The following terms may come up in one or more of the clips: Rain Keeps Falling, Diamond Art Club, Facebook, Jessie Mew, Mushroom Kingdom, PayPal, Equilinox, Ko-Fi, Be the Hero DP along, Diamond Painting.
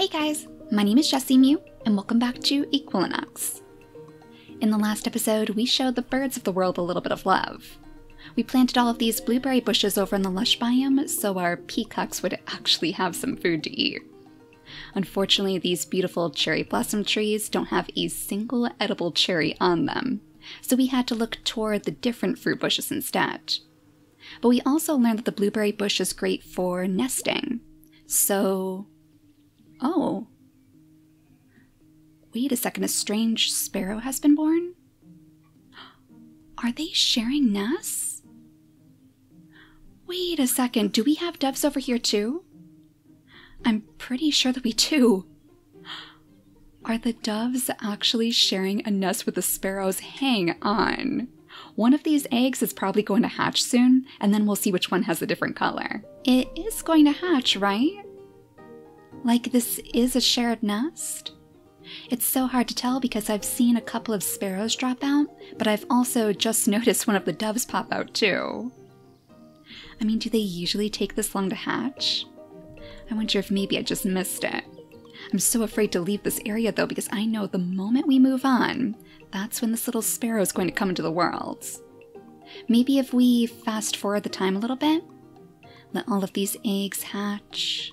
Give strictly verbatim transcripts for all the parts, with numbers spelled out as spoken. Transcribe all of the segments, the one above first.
Hey guys, my name is Jessie Mew, and welcome back to Equilinox. In the last episode, we showed the birds of the world a little bit of love. We planted all of these blueberry bushes over in the lush biome so our peacocks would actually have some food to eat. Unfortunately, these beautiful cherry blossom trees don't have a single edible cherry on them, so we had to look toward the different fruit bushes instead. But we also learned that the blueberry bush is great for nesting, so... Oh. Wait a second, a strange sparrow has been born? Are they sharing nests? Wait a second, do we have doves over here too? I'm pretty sure that we do. Are the doves actually sharing a nest with the sparrows? Hang on. One of these eggs is probably going to hatch soon, and then we'll see which one has a different color. It is going to hatch, right? Like, this is a shared nest? It's so hard to tell because I've seen a couple of sparrows drop out, but I've also just noticed one of the doves pop out too. I mean, do they usually take this long to hatch? I wonder if maybe I just missed it. I'm so afraid to leave this area though because I know the moment we move on, that's when this little sparrow is going to come into the world. Maybe if we fast forward the time a little bit, let all of these eggs hatch.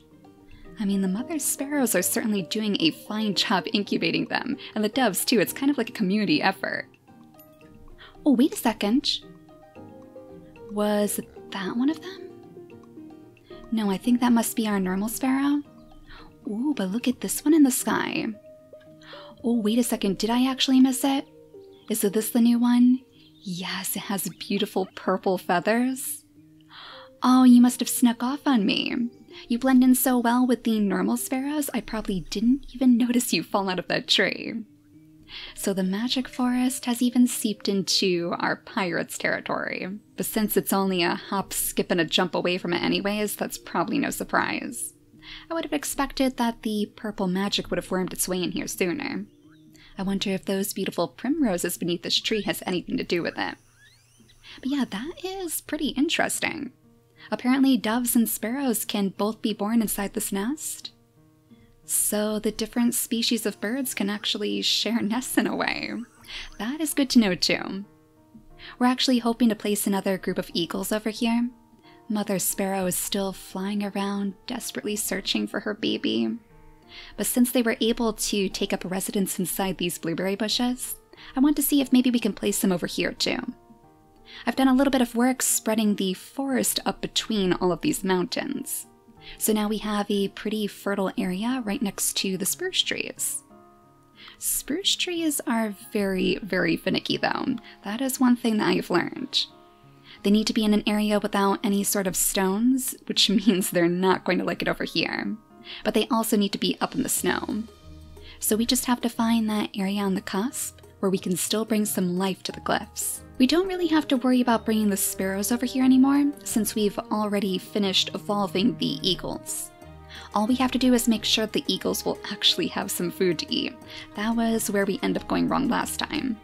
I mean, the mother sparrows are certainly doing a fine job incubating them, and the doves too, it's kind of like a community effort. Oh, wait a second. Was that one of them? No, I think that must be our normal sparrow. Ooh, but look at this one in the sky. Oh, wait a second, did I actually miss it? Is this the new one? Yes, it has beautiful purple feathers. Oh, you must have snuck off on me. You blend in so well with the normal sparrows, I probably didn't even notice you fall out of that tree. So the magic forest has even seeped into our pirates' territory. But since it's only a hop, skip, and a jump away from it anyways, that's probably no surprise. I would have expected that the purple magic would have wormed its way in here sooner. I wonder if those beautiful primroses beneath this tree has anything to do with it. But yeah, that is pretty interesting. Apparently, doves and sparrows can both be born inside this nest. So the different species of birds can actually share nests in a way. That is good to know too. We're actually hoping to place another group of eagles over here. Mother Sparrow is still flying around, desperately searching for her baby. But since they were able to take up residence inside these blueberry bushes, I want to see if maybe we can place them over here too. I've done a little bit of work spreading the forest up between all of these mountains. So now we have a pretty fertile area right next to the spruce trees. Spruce trees are very, very finicky though. That is one thing that I've learned. They need to be in an area without any sort of stones, which means they're not going to like it over here. But they also need to be up in the snow. So we just have to find that area on the cusp where we can still bring some life to the cliffs. We don't really have to worry about bringing the sparrows over here anymore, since we've already finished evolving the eagles. All we have to do is make sure the eagles will actually have some food to eat. That was where we end up going wrong last time.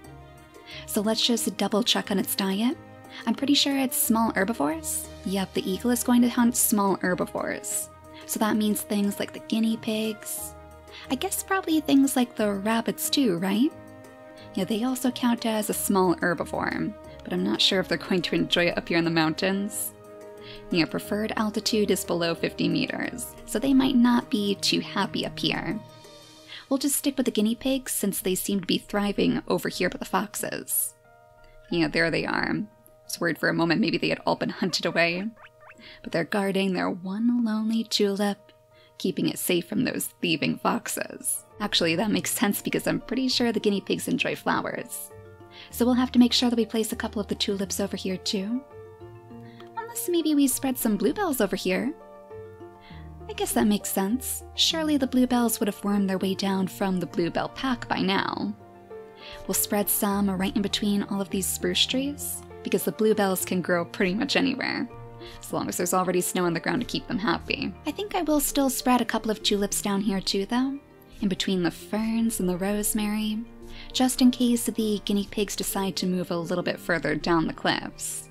So let's just double check on its diet. I'm pretty sure it's small herbivores. Yep, the eagle is going to hunt small herbivores. So that means things like the guinea pigs. I guess probably things like the rabbits too, right? Yeah, they also count as a small herbivore, but I'm not sure if they're going to enjoy it up here in the mountains. Yeah, preferred altitude is below fifty meters, so they might not be too happy up here. We'll just stick with the guinea pigs since they seem to be thriving over here by the foxes. Yeah, there they are. I was worried for a moment maybe they had all been hunted away. But they're guarding their one lonely tulip, keeping it safe from those thieving foxes. Actually, that makes sense because I'm pretty sure the guinea pigs enjoy flowers. So we'll have to make sure that we place a couple of the tulips over here too. Unless maybe we spread some bluebells over here. I guess that makes sense. Surely the bluebells would have wormed their way down from the bluebell pack by now. We'll spread some right in between all of these spruce trees because the bluebells can grow pretty much anywhere, as long as there's already snow on the ground to keep them happy. I think I will still spread a couple of tulips down here too though, in between the ferns and the rosemary, just in case the guinea pigs decide to move a little bit further down the cliffs.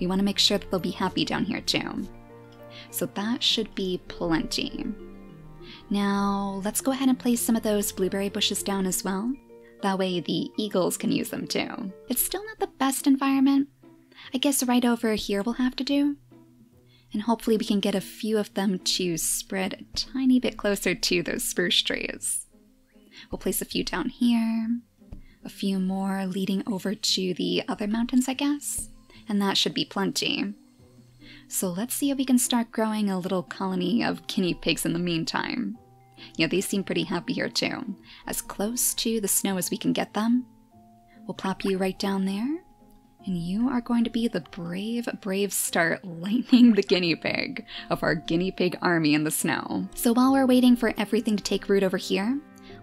We want to make sure that they'll be happy down here too. So that should be plenty. Now, let's go ahead and place some of those blueberry bushes down as well. That way the eagles can use them too. It's still not the best environment. I guess right over here will have to do. And hopefully we can get a few of them to spread a tiny bit closer to those spruce trees. We'll place a few down here, a few more leading over to the other mountains, I guess. And that should be plenty. So let's see if we can start growing a little colony of guinea pigs in the meantime. Yeah, they seem pretty happy here too. As close to the snow as we can get them. We'll plop you right down there. And you are going to be the brave, brave star lightning the guinea pig of our guinea pig army in the snow. So while we're waiting for everything to take root over here,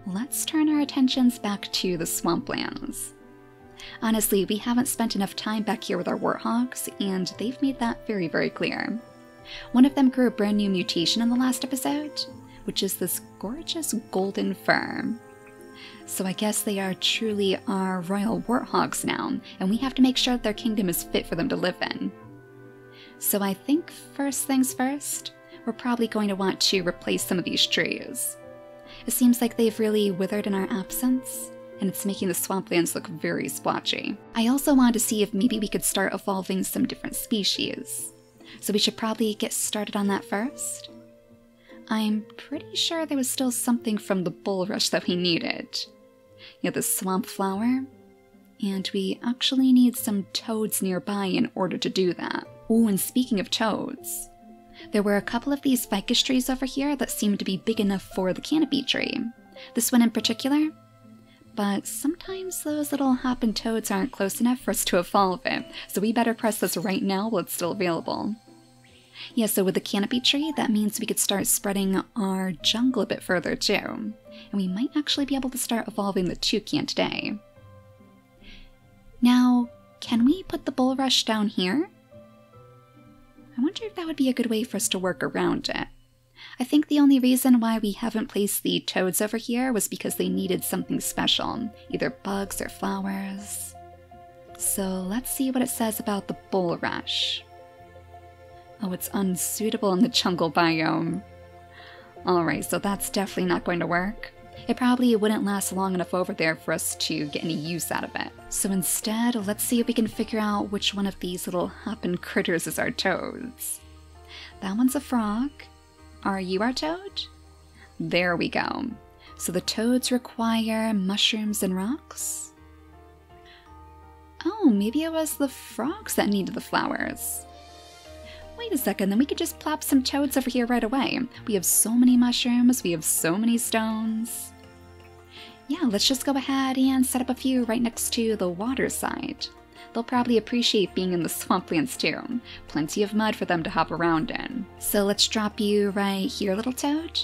let's turn our attentions back to the swamplands. Honestly, we haven't spent enough time back here with our warthogs, and they've made that very, very clear. One of them grew a brand new mutation in the last episode, which is this gorgeous golden fur. So I guess they are truly our royal warthogs now, and we have to make sure that their kingdom is fit for them to live in. So I think first things first, we're probably going to want to replace some of these trees. It seems like they've really withered in our absence, and it's making the swamplands look very splotchy. I also wanted to see if maybe we could start evolving some different species. So we should probably get started on that first. I'm pretty sure there was still something from the bulrush that we needed. Yeah, the swamp flower. And we actually need some toads nearby in order to do that. Ooh, and speaking of toads, there were a couple of these ficus trees over here that seemed to be big enough for the canopy tree. This one in particular. But sometimes those little hoppin' toads aren't close enough for us to evolve it, so we better press this right now while it's still available. Yeah, so with the canopy tree, that means we could start spreading our jungle a bit further too, and we might actually be able to start evolving the toucan today. Now, can we put the bulrush down here? I wonder if that would be a good way for us to work around it. I think the only reason why we haven't placed the toads over here was because they needed something special, either bugs or flowers. So let's see what it says about the bulrush. Oh, it's unsuitable in the jungle biome. Alright, so that's definitely not going to work. It probably wouldn't last long enough over there for us to get any use out of it. So instead, let's see if we can figure out which one of these little hoppin' critters is our toads. That one's a frog. Are you our toad? There we go. So the toads require mushrooms and rocks? Oh, maybe it was the frogs that needed the flowers. Wait a second, then we could just plop some toads over here right away. We have so many mushrooms, we have so many stones. Yeah, let's just go ahead and set up a few right next to the water side. They'll probably appreciate being in the swamplands too. Plenty of mud for them to hop around in. So let's drop you right here, little toad.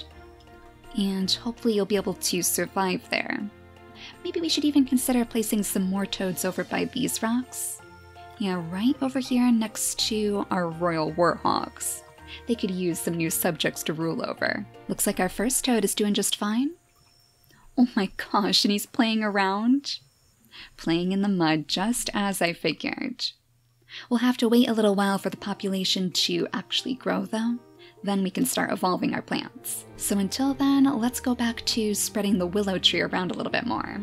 And hopefully you'll be able to survive there. Maybe we should even consider placing some more toads over by these rocks. Yeah, right over here next to our royal warthogs. They could use some new subjects to rule over. Looks like our first toad is doing just fine. Oh my gosh, and he's playing around. Playing in the mud, just as I figured. We'll have to wait a little while for the population to actually grow though, then we can start evolving our plants. So until then, let's go back to spreading the willow tree around a little bit more.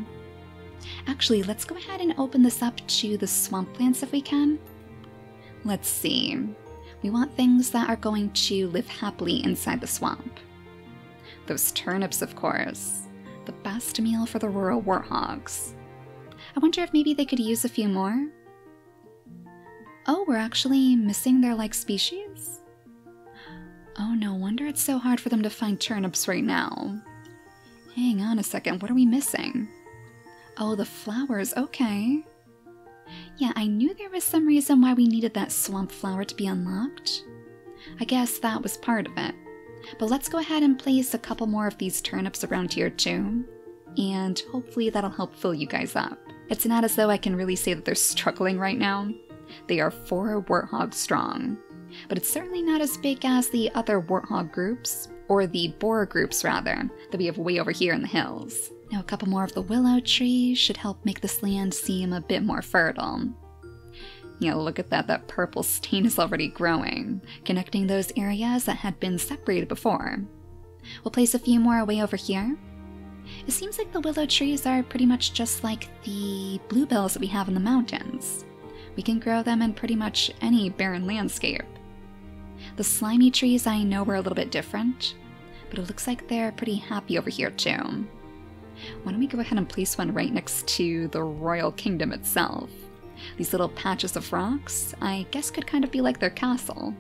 Actually, let's go ahead and open this up to the swamp plants if we can. Let's see. We want things that are going to live happily inside the swamp. Those turnips, of course. The best meal for the rural warthogs. I wonder if maybe they could use a few more? Oh, we're actually missing their like species? Oh, no wonder it's so hard for them to find turnips right now. Hang on a second, what are we missing? Oh, the flowers, okay. Yeah, I knew there was some reason why we needed that swamp flower to be unlocked. I guess that was part of it. But let's go ahead and place a couple more of these turnips around here too. And hopefully that'll help fill you guys up. It's not as though I can really say that they're struggling right now. They are four warthogs strong, but it's certainly not as big as the other warthog groups, or the boar groups rather, that we have way over here in the hills. Now a couple more of the willow trees should help make this land seem a bit more fertile. Yeah, look at that, that purple stain is already growing, connecting those areas that had been separated before. We'll place a few more away over here. It seems like the willow trees are pretty much just like the bluebells that we have in the mountains. We can grow them in pretty much any barren landscape. The slimy trees I know were a little bit different, but it looks like they're pretty happy over here too. Why don't we go ahead and place one right next to the Royal Kingdom itself? These little patches of rocks, I guess, could kind of be like their castle.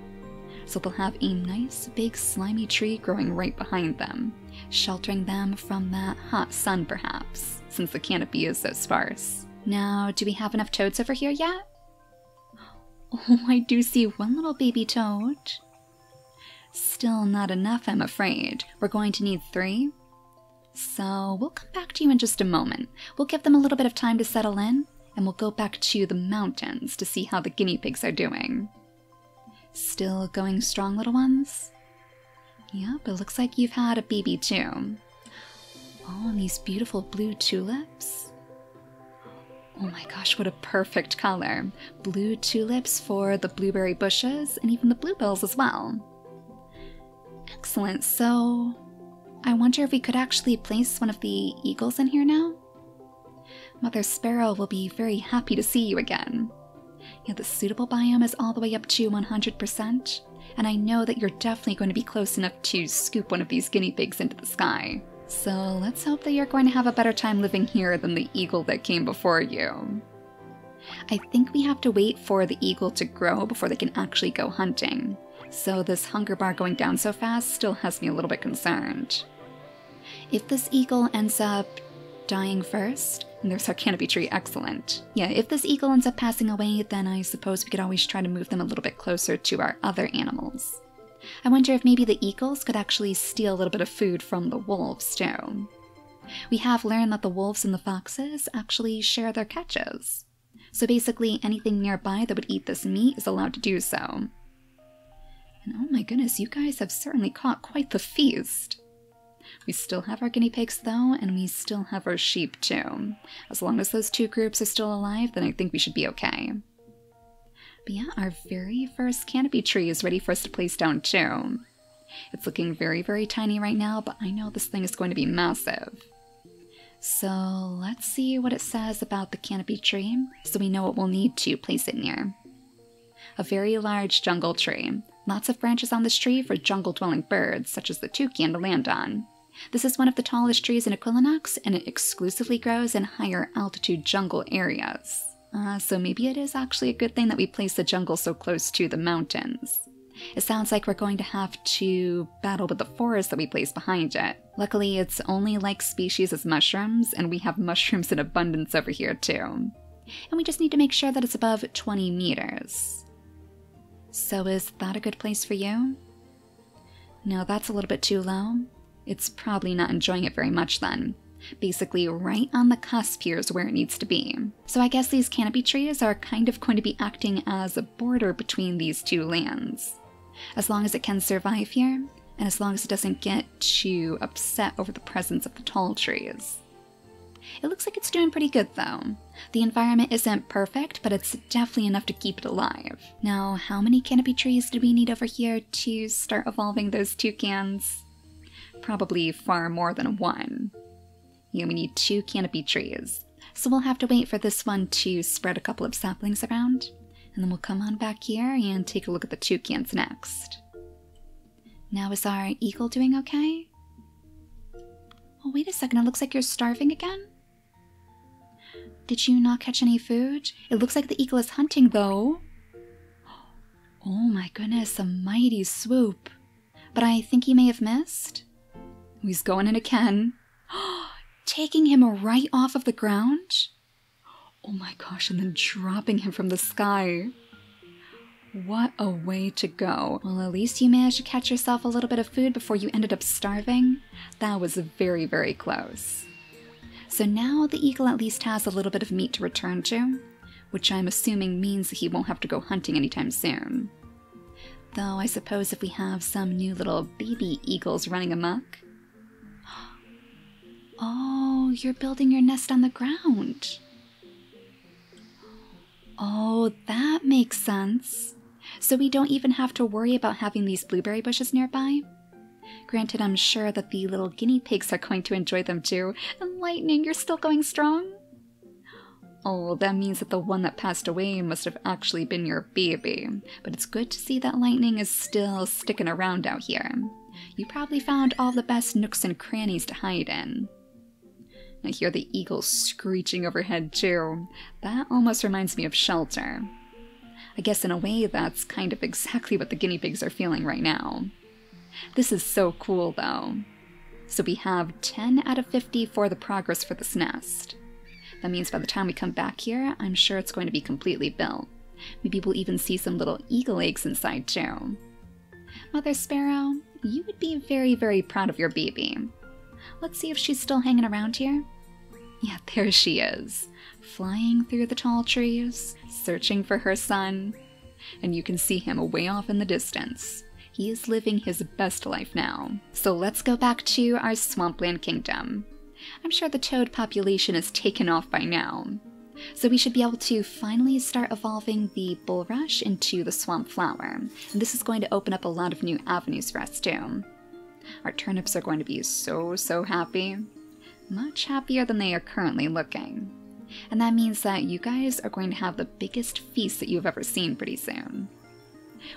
So they'll have a nice big slimy tree growing right behind them, sheltering them from that hot sun perhaps, since the canopy is so sparse. Now, do we have enough toads over here yet? Oh, I do see one little baby toad. Still not enough, I'm afraid. We're going to need three. So we'll come back to you in just a moment. We'll give them a little bit of time to settle in, and we'll go back to the mountains to see how the guinea pigs are doing. Still going strong, little ones? Yep, it looks like you've had a baby too. Oh, and these beautiful blue tulips. Oh my gosh, what a perfect color. Blue tulips for the blueberry bushes and even the bluebells as well. Excellent, so I wonder if we could actually place one of the eagles in here now? Mother Sparrow will be very happy to see you again. Yeah, the suitable biome is all the way up to one hundred percent, and I know that you're definitely going to be close enough to scoop one of these guinea pigs into the sky. So let's hope that you're going to have a better time living here than the eagle that came before you. I think we have to wait for the eagle to grow before they can actually go hunting, so this hunger bar going down so fast still has me a little bit concerned. If this eagle ends up dying first, and there's our canopy tree, excellent. Yeah, if this eagle ends up passing away, then I suppose we could always try to move them a little bit closer to our other animals. I wonder if maybe the eagles could actually steal a little bit of food from the wolves too. We have learned that the wolves and the foxes actually share their catches. So basically anything nearby that would eat this meat is allowed to do so. And oh my goodness, you guys have certainly caught quite the feast. We still have our guinea pigs though, and we still have our sheep too. As long as those two groups are still alive, then I think we should be okay. But yeah, our very first canopy tree is ready for us to place down too. It's looking very, very tiny right now, but I know this thing is going to be massive. So let's see what it says about the canopy tree, so we know what we'll need to place it near. A very large jungle tree. Lots of branches on this tree for jungle-dwelling birds, such as the toucan, to land on. This is one of the tallest trees in Equilinox, and it exclusively grows in higher altitude jungle areas. Uh, so maybe it is actually a good thing that we place the jungle so close to the mountains. It sounds like we're going to have to battle with the forest that we place behind it. Luckily, it's only like species as mushrooms, and we have mushrooms in abundance over here too. And we just need to make sure that it's above twenty meters. So is that a good place for you? No, that's a little bit too low. It's probably not enjoying it very much then. Basically right on the cusp here is where it needs to be. So I guess these canopy trees are kind of going to be acting as a border between these two lands. As long as it can survive here, and as long as it doesn't get too upset over the presence of the tall trees. It looks like it's doing pretty good though. The environment isn't perfect, but it's definitely enough to keep it alive. Now, how many canopy trees do we need over here to start evolving those toucans? Probably far more than one. Yeah, we need two canopy trees, so we'll have to wait for this one to spread a couple of saplings around, and then we'll come on back here and take a look at the toucans next. Now, is our eagle doing okay? Oh, wait a second, it looks like you're starving again? Did you not catch any food? It looks like the eagle is hunting though. Oh my goodness, a mighty swoop. But I think he may have missed. He's going in again. Taking him right off of the ground? Oh my gosh, and then dropping him from the sky. What a way to go. Well, at least you managed to catch yourself a little bit of food before you ended up starving. That was very, very close. So now the eagle at least has a little bit of meat to return to, which I'm assuming means that he won't have to go hunting anytime soon. Though I suppose if we have some new little baby eagles running amok. Oh, you're building your nest on the ground. Oh, that makes sense. So we don't even have to worry about having these blueberry bushes nearby. Granted, I'm sure that the little guinea pigs are going to enjoy them too. And Lightning, you're still going strong? Oh, that means that the one that passed away must have actually been your baby. But it's good to see that Lightning is still sticking around out here. You probably found all the best nooks and crannies to hide in. I hear the eagles screeching overhead too. That almost reminds me of shelter. I guess in a way that's kind of exactly what the guinea pigs are feeling right now. This is so cool though. So we have ten out of fifty for the progress for this nest. That means by the time we come back here, I'm sure it's going to be completely built. Maybe we'll even see some little eagle eggs inside too. Mother Sparrow, you would be very, very proud of your baby. Let's see if she's still hanging around here. Yeah, there she is, flying through the tall trees, searching for her son. And you can see him away off in the distance. He is living his best life now. So let's go back to our Swampland Kingdom. I'm sure the toad population is taken off by now. So we should be able to finally start evolving the bulrush into the swamp flower. And this is going to open up a lot of new avenues for us too. Our turnips are going to be so, so happy. Much happier than they are currently looking. And that means that you guys are going to have the biggest feast that you've ever seen pretty soon.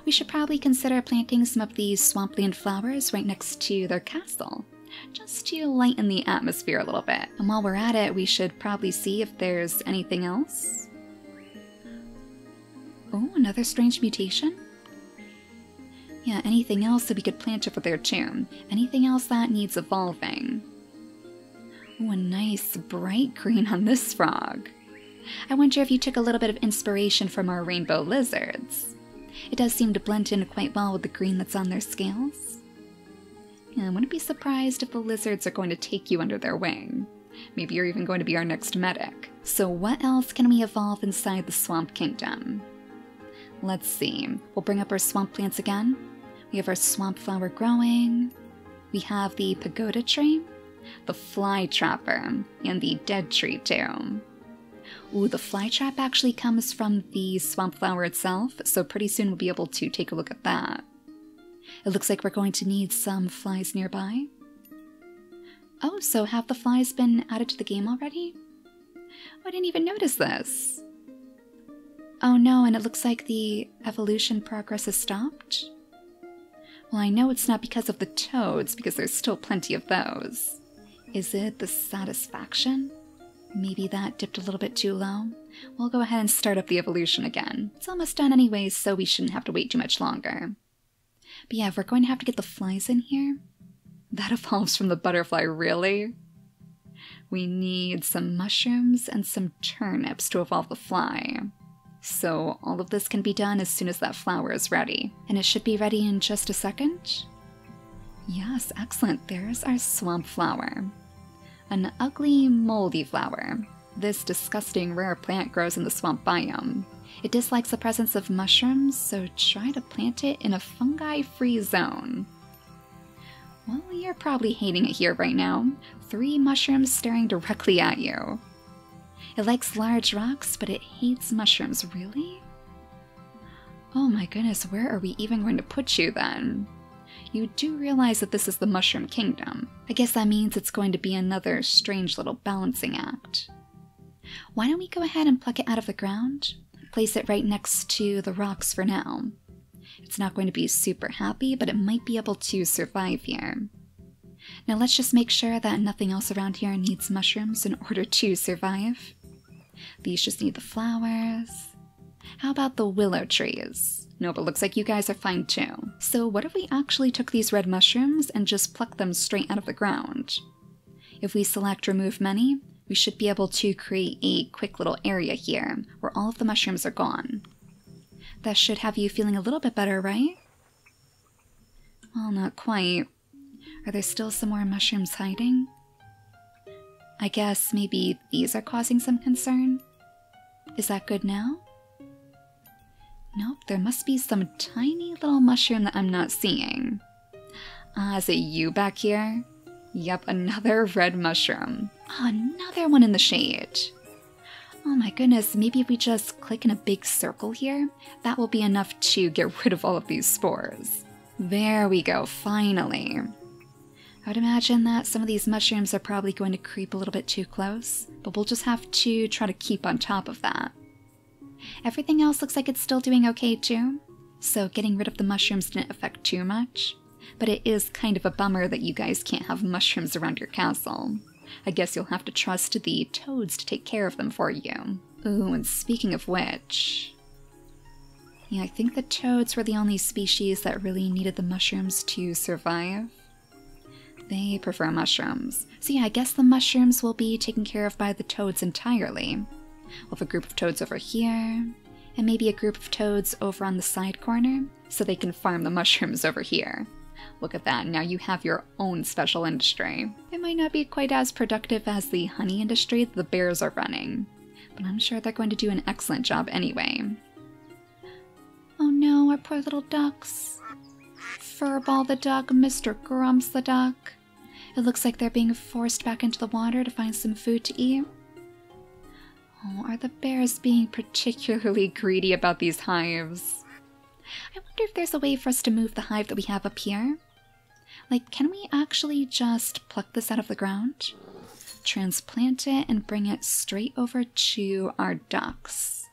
We should probably consider planting some of these swampland flowers right next to their castle, just to lighten the atmosphere a little bit. And while we're at it, we should probably see if there's anything else. Oh, another strange mutation? Yeah, anything else that we could plant over there too. Anything else that needs evolving. Ooh, a nice bright green on this frog. I wonder if you took a little bit of inspiration from our rainbow lizards. It does seem to blend in quite well with the green that's on their scales. Yeah, I wouldn't be surprised if the lizards are going to take you under their wing. Maybe you're even going to be our next medic. So what else can we evolve inside the Swamp Kingdom? Let's see, we'll bring up our swamp plants again. We have our swamp flower growing. We have the pagoda tree, the fly trapper, and the dead tree too. Ooh, the fly trap actually comes from the swamp flower itself, so pretty soon we'll be able to take a look at that. It looks like we're going to need some flies nearby. Oh, so have the flies been added to the game already? Oh, I didn't even notice this. Oh no, and it looks like the evolution progress has stopped? Well, I know it's not because of the toads, because there's still plenty of those. Is it the satisfaction? Maybe that dipped a little bit too low? We'll go ahead and start up the evolution again. It's almost done anyways, so we shouldn't have to wait too much longer. But yeah, if we're going to have to get the flies in here, that evolves from the butterfly, really? We need some mushrooms and some turnips to evolve the fly. So all of this can be done as soon as that flower is ready. And it should be ready in just a second. Yes, excellent. There's our swamp flower. An ugly, moldy flower. This disgusting rare plant grows in the swamp biome. It dislikes the presence of mushrooms, so try to plant it in a fungi-free zone. Well, you're probably hating it here right now. Three mushrooms staring directly at you. It likes large rocks, but it hates mushrooms, really? Oh my goodness, where are we even going to put you then? You do realize that this is the Mushroom Kingdom. I guess that means it's going to be another strange little balancing act. Why don't we go ahead and pluck it out of the ground? Place it right next to the rocks for now. It's not going to be super happy, but it might be able to survive here. Now let's just make sure that nothing else around here needs mushrooms in order to survive. These just need the flowers. How about the willow trees? No, but looks like you guys are fine too. So what if we actually took these red mushrooms and just plucked them straight out of the ground? If we select remove many, we should be able to create a quick little area here where all of the mushrooms are gone. That should have you feeling a little bit better, right? Well, not quite. Are there still some more mushrooms hiding? I guess maybe these are causing some concern? Is that good now? Nope, there must be some tiny little mushroom that I'm not seeing. Ah, is it you back here? Yep, another red mushroom. Oh, another one in the shade. Oh my goodness, maybe if we just click in a big circle here, that will be enough to get rid of all of these spores. There we go, finally. I would imagine that some of these mushrooms are probably going to creep a little bit too close, but we'll just have to try to keep on top of that. Everything else looks like it's still doing okay too, so getting rid of the mushrooms didn't affect too much. But it is kind of a bummer that you guys can't have mushrooms around your castle. I guess you'll have to trust the toads to take care of them for you. Ooh, and speaking of which... yeah, I think the toads were the only species that really needed the mushrooms to survive. They prefer mushrooms. So yeah, I guess the mushrooms will be taken care of by the toads entirely. We'll have a group of toads over here, and maybe a group of toads over on the side corner, so they can farm the mushrooms over here. Look at that, now you have your own special industry. It might not be quite as productive as the honey industry that the bears are running, but I'm sure they're going to do an excellent job anyway. Oh no, our poor little ducks. Furball the duck, Mister Grumps the duck. It looks like they're being forced back into the water to find some food to eat. Oh, are the bears being particularly greedy about these hives? I wonder if there's a way for us to move the hive that we have up here. Like, can we actually just pluck this out of the ground, transplant it, and bring it straight over to our ducks?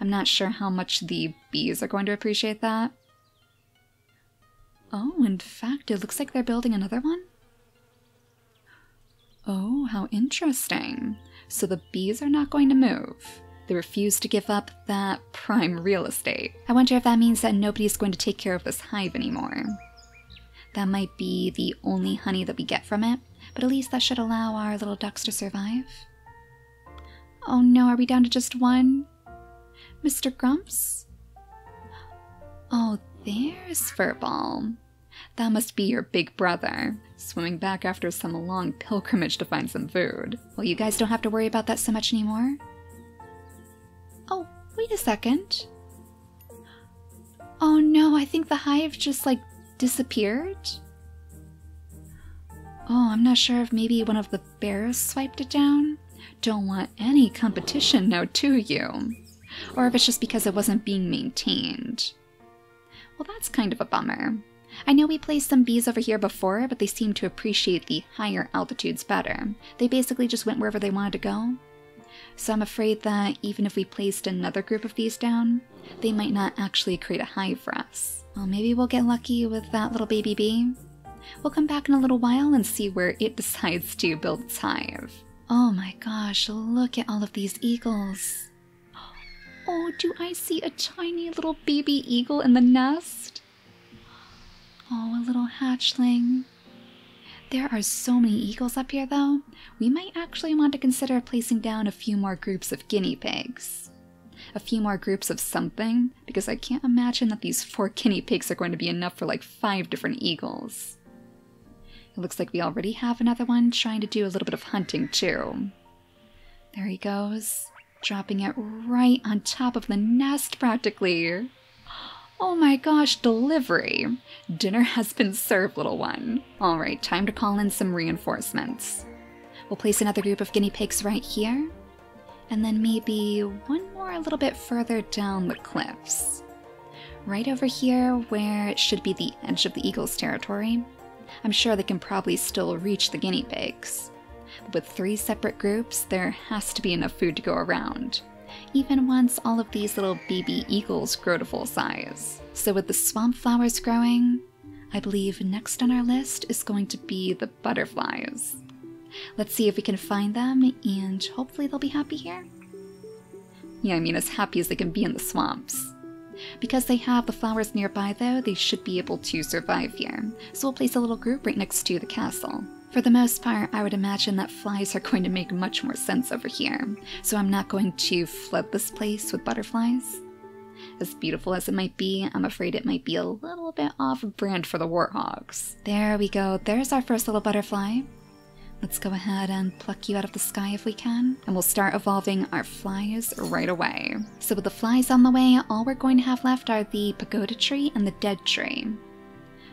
I'm not sure how much the bees are going to appreciate that. Oh, in fact, it looks like they're building another one. Oh, how interesting. So the bees are not going to move. They refuse to give up that prime real estate. I wonder if that means that nobody's going to take care of this hive anymore. That might be the only honey that we get from it, but at least that should allow our little ducks to survive. Oh no, are we down to just one? Mister Grumps? Oh, there's Furball. That must be your big brother, swimming back after some long pilgrimage to find some food. Well, you guys don't have to worry about that so much anymore. Oh, wait a second. Oh no, I think the hive just, like, disappeared? Oh, I'm not sure if maybe one of the bears swiped it down. Don't want any competition now, do you? Or if it's just because it wasn't being maintained. Well, that's kind of a bummer. I know we placed some bees over here before, but they seem to appreciate the higher altitudes better. They basically just went wherever they wanted to go. So I'm afraid that even if we placed another group of these down, they might not actually create a hive for us. Well, maybe we'll get lucky with that little baby bee. We'll come back in a little while and see where it decides to build its hive. Oh my gosh, look at all of these eagles. Oh, do I see a tiny little baby eagle in the nest? Oh, a little hatchling. There are so many eagles up here, though. We might actually want to consider placing down a few more groups of guinea pigs. A few more groups of something, because I can't imagine that these four guinea pigs are going to be enough for like five different eagles. It looks like we already have another one trying to do a little bit of hunting, too. There he goes, dropping it right on top of the nest, practically. Oh my gosh, delivery! Dinner has been served, little one. Alright, time to call in some reinforcements. We'll place another group of guinea pigs right here, and then maybe one more a little bit further down the cliffs. Right over here where it should be the edge of the eagles' territory. I'm sure they can probably still reach the guinea pigs. But with three separate groups, there has to be enough food to go around, even once all of these little baby eagles grow to full size. So with the swamp flowers growing, I believe next on our list is going to be the butterflies. Let's see if we can find them, and hopefully they'll be happy here. Yeah, I mean, as happy as they can be in the swamps. Because they have the flowers nearby though, they should be able to survive here, so we'll place a little group right next to the castle. For the most part, I would imagine that flies are going to make much more sense over here, so I'm not going to flood this place with butterflies. As beautiful as it might be, I'm afraid it might be a little bit off-brand for the warthogs. There we go, there's our first little butterfly. Let's go ahead and pluck you out of the sky if we can, and we'll start evolving our flies right away. So with the flies on the way, all we're going to have left are the pagoda tree and the dead tree.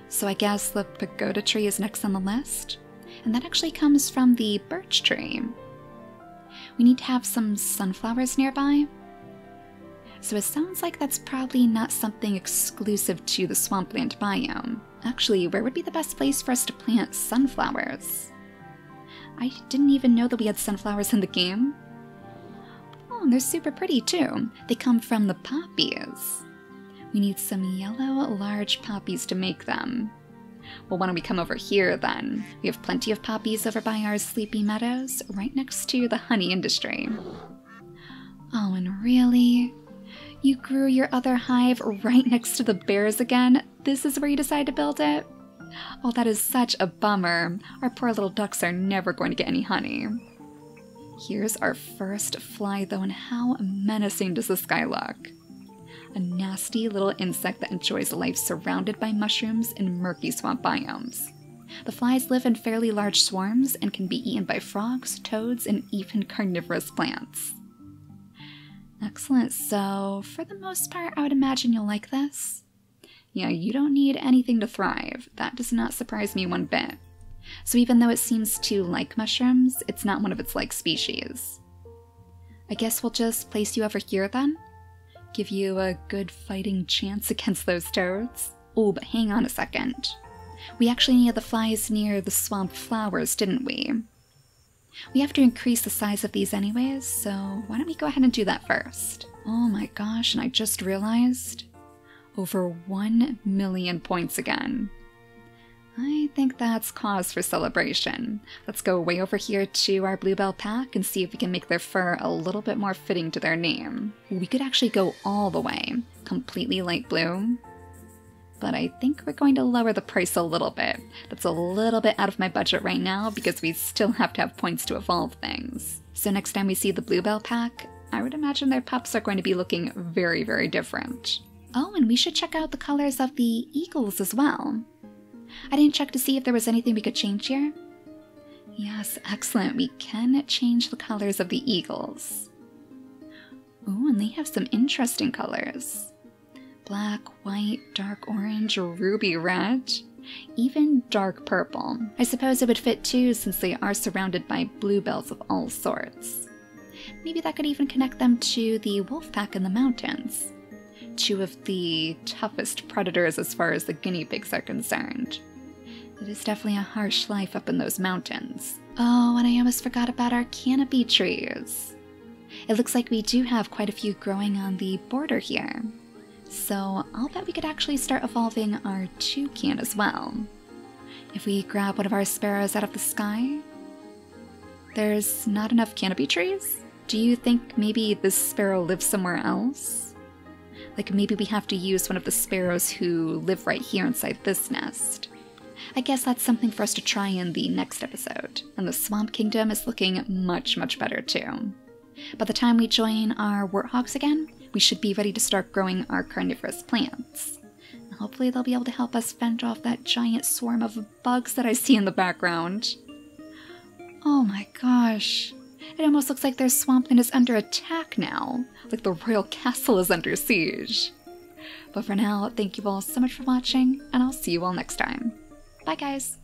So I guess the pagoda tree is next on the list. And that actually comes from the birch tree. We need to have some sunflowers nearby. so it sounds like that's probably not something exclusive to the swampland biome. Actually, where would be the best place for us to plant sunflowers? I didn't even know that we had sunflowers in the game. Oh, and they're super pretty too. They come from the poppies. We need some yellow, large poppies to make them. Well, why don't we come over here then? We have plenty of poppies over by our sleepy meadows, right next to the honey industry. Oh, and really? You grew your other hive right next to the bears again? This is where you decide to build it? Oh, that is such a bummer. Our poor little ducks are never going to get any honey. Here's our first fly though, and how menacing does this guy look? A nasty little insect that enjoys life surrounded by mushrooms in murky swamp biomes. The flies live in fairly large swarms and can be eaten by frogs, toads, and even carnivorous plants. Excellent, so for the most part, I would imagine you'll like this. Yeah, you don't need anything to thrive. That does not surprise me one bit. So even though it seems to like mushrooms, it's not one of its like species. I guess we'll just place you over here then. Give you a good fighting chance against those toads. Oh, but hang on a second. We actually needed the flies near the swamp flowers, didn't we? We have to increase the size of these anyways, so why don't we go ahead and do that first? Oh my gosh, and I just realized over one million points again. I think that's cause for celebration. Let's go way over here to our Bluebell pack and see if we can make their fur a little bit more fitting to their name. We could actually go all the way, completely light blue. But I think we're going to lower the price a little bit. That's a little bit out of my budget right now because we still have to have points to evolve things. So next time we see the Bluebell pack, I would imagine their pups are going to be looking very, very different. Oh, and we should check out the colors of the eagles as well. I didn't check to see if there was anything we could change here. Yes, excellent. We can change the colors of the eagles. Ooh, and they have some interesting colors. Black, white, dark orange, ruby red, even dark purple. I suppose it would fit too since they are surrounded by bluebells of all sorts. Maybe that could even connect them to the wolf pack in the mountains. Two of the toughest predators as far as the guinea pigs are concerned. It is definitely a harsh life up in those mountains. Oh, and I almost forgot about our canopy trees. It looks like we do have quite a few growing on the border here. So I'll bet we could actually start evolving our toucan as well. If we grab one of our sparrows out of the sky, there's not enough canopy trees? Do you think maybe this sparrow lives somewhere else? Like maybe we have to use one of the sparrows who live right here inside this nest. I guess that's something for us to try in the next episode. And the Swamp Kingdom is looking much, much better too. By the time we join our warthogs again, we should be ready to start growing our carnivorous plants. Hopefully they'll be able to help us fend off that giant swarm of bugs that I see in the background. Oh my gosh. It almost looks like their swampland is under attack now, like the royal castle is under siege. But for now, thank you all so much for watching, and I'll see you all next time. Bye guys!